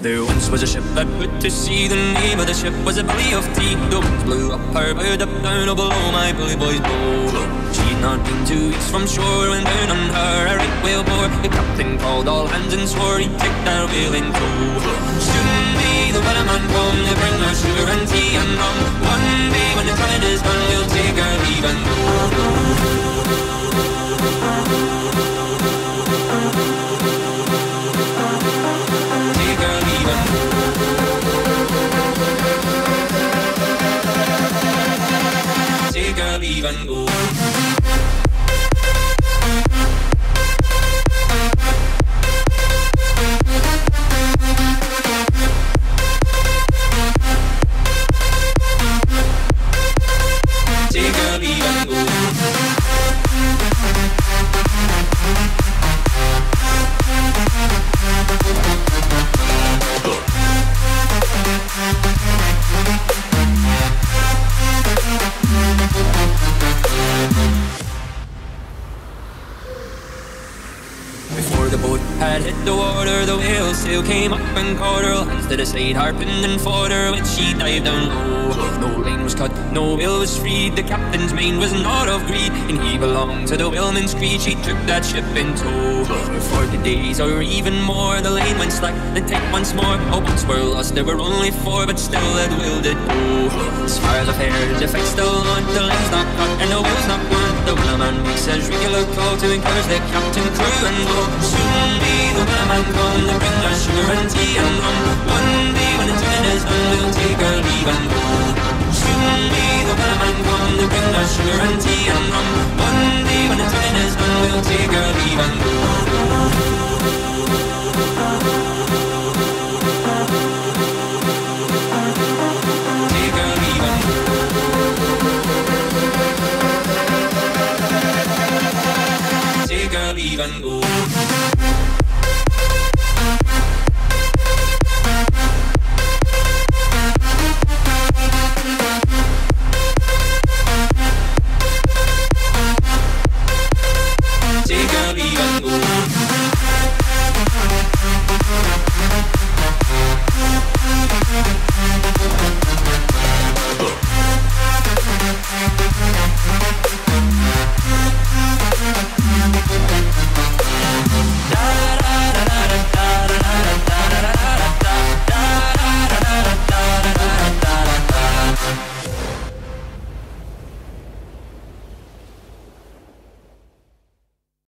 There once was a ship that put to sea. The name of the ship was a belly of tea. Domes blew up her bow, dipped down oh, below my bully boys bowl. She'd not been 2 weeks from shore when down on her a right whale bore. The captain called all hands and swore he'd take their whale in tow. Soon may the Wellerman come to bring her sugar and tea and rum. One day when the time is done, we'll take our leave and go. Even go. Take a leave and go. The boat had hit the water, the whale sail came up and caught her. Hands to the side, harping and fought her when she dived down low. No line was cut, no whale was freed. The captain's mind was not of greed, and he belonged to the whaleman's creed. She took that ship in tow. For 40 days or even more, the line went slack, then tight once more. Oh, once were lost, there were only 4, but still that whale did go. As far as I've heard, the fight's still on, the line's not cut, and the whale's not gone. The Wellerman makes his regular call to encourage the captain, crew, and blow. Soon may the Wellerman come to bring us sugar and tea and rum. One day when the time is done, we'll take our leave and go. Soon may the Wellerman come to bring us sugar and tea and rum. One day when the time is done, we'll take our leave and go. Take our leave and go. Take our leave and go.